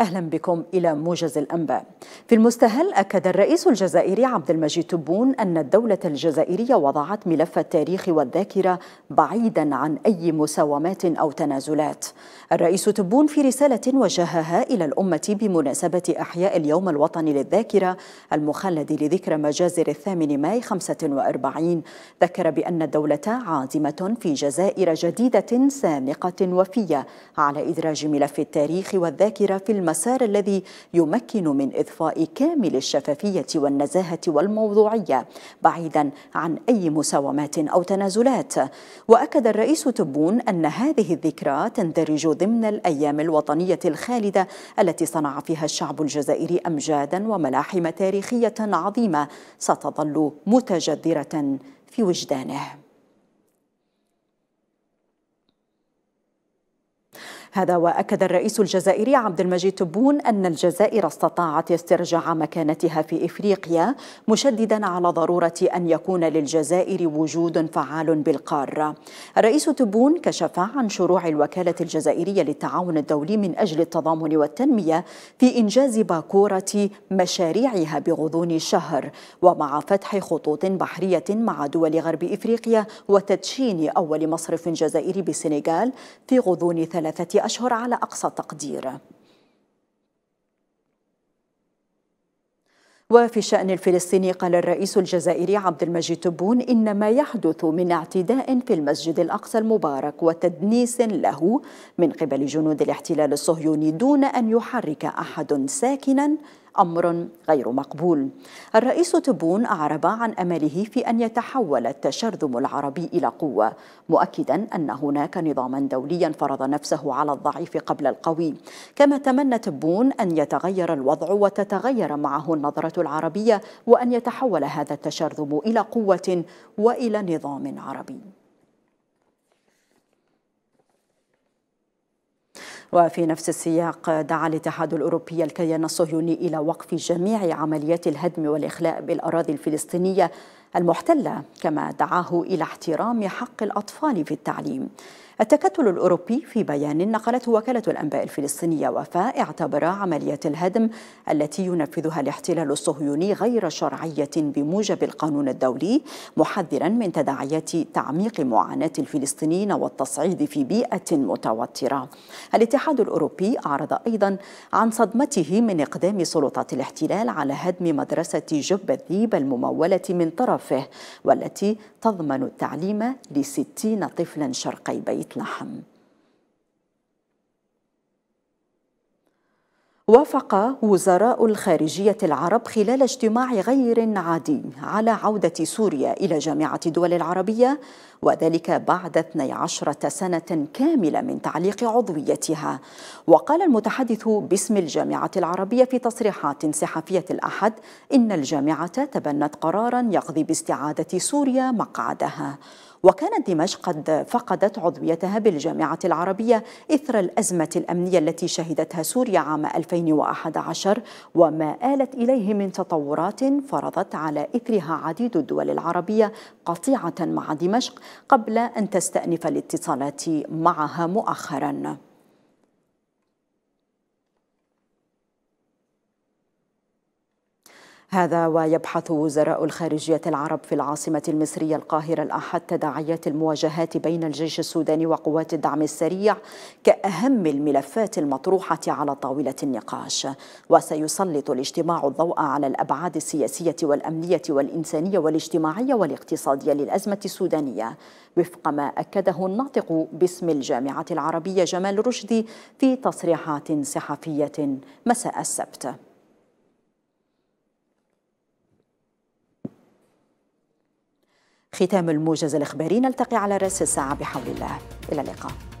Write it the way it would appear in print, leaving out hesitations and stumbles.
أهلا بكم إلى موجز الأنباء. في المستهل، أكد الرئيس الجزائري عبد المجيد تبون أن الدولة الجزائرية وضعت ملف التاريخ والذاكرة بعيدا عن أي مساومات أو تنازلات. الرئيس تبون في رسالة وجهها إلى الأمة بمناسبة إحياء اليوم الوطني للذاكرة المخلد لذكرى مجازر 8 ماي 1945، ذكر بأن الدولة عازمة في جزائر جديدة سانقة وفية على إدراج ملف التاريخ والذاكرة في المسار الذي يمكن من إضفاء كامل الشفافية والنزاهة والموضوعية بعيدا عن أي مساومات أو تنازلات. وأكد الرئيس تبون أن هذه الذكرى تندرج ضمن الأيام الوطنية الخالدة التي صنع فيها الشعب الجزائري أمجادا وملاحم تاريخية عظيمة ستظل متجذرة في وجدانه. هذا وأكد الرئيس الجزائري عبد المجيد تبون أن الجزائر استطاعت استرجاع مكانتها في إفريقيا، مشددا على ضرورة أن يكون للجزائر وجود فعال بالقارة. الرئيس تبون كشف عن شروع الوكالة الجزائرية للتعاون الدولي من أجل التضامن والتنمية في إنجاز باكورة مشاريعها بغضون الشهر، ومع فتح خطوط بحرية مع دول غرب إفريقيا وتدشين أول مصرف جزائري بالسنغال في غضون 3 أشهر على أقصى تقدير. وفي الشأن الفلسطيني، قال الرئيس الجزائري عبد المجيد تبون إن ما يحدث من اعتداء في المسجد الأقصى المبارك وتدنيس له من قبل جنود الاحتلال الصهيوني دون أن يحرك أحد ساكنا أمر غير مقبول. الرئيس تبون أعرب عن أمله في أن يتحول التشرذم العربي إلى قوة، مؤكدا أن هناك نظاما دوليا فرض نفسه على الضعيف قبل القوي. كما تمنى تبون أن يتغير الوضع وتتغير معه النظرة العربية، وأن يتحول هذا التشرذم إلى قوة وإلى نظام عربي. وفي نفس السياق، دعا الاتحاد الأوروبي الكيان الصهيوني إلى وقف جميع عمليات الهدم والإخلاء بالأراضي الفلسطينية المحتلة، كما دعاه إلى احترام حق الأطفال في التعليم. التكتل الأوروبي في بيان نقلته وكالة الأنباء الفلسطينية وفاء اعتبر عمليات الهدم التي ينفذها الاحتلال الصهيوني غير شرعية بموجب القانون الدولي، محذرا من تداعيات تعميق معاناة الفلسطينيين والتصعيد في بيئة متوترة. الاتحاد الأوروبي أعرض أيضا عن صدمته من إقدام سلطات الاحتلال على هدم مدرسة جب ذيب الممولة من طرفه، والتي تضمن التعليم ل60 طفلا شرقي بيت لحم. وافق وزراء الخارجية العرب خلال اجتماع غير عادي على عودة سوريا إلى جامعة الدول العربية، وذلك بعد 12 سنة كاملة من تعليق عضويتها. وقال المتحدث باسم الجامعة العربية في تصريحات صحفية الأحد إن الجامعة تبنت قرارا يقضي باستعادة سوريا مقعدها. وكانت دمشق قد فقدت عضويتها بالجامعة العربية إثر الأزمة الأمنية التي شهدتها سوريا عام 2011، وما آلت إليه من تطورات فرضت على إثرها عديد الدول العربية قطيعة مع دمشق قبل أن تستأنف الاتصالات معها مؤخراً. هذا ويبحث وزراء الخارجية العرب في العاصمة المصرية القاهرة الأحد تداعيات المواجهات بين الجيش السوداني وقوات الدعم السريع كأهم الملفات المطروحة على طاولة النقاش. وسيسلط الاجتماع الضوء على الأبعاد السياسية والأمنية والإنسانية والاجتماعية والاقتصادية للأزمة السودانية، وفق ما أكده الناطق باسم الجامعة العربية جمال رشدي في تصريحات صحفية مساء السبت. ختام الموجز الإخباري، نلتقي على رأس الساعة بحول الله. إلى اللقاء.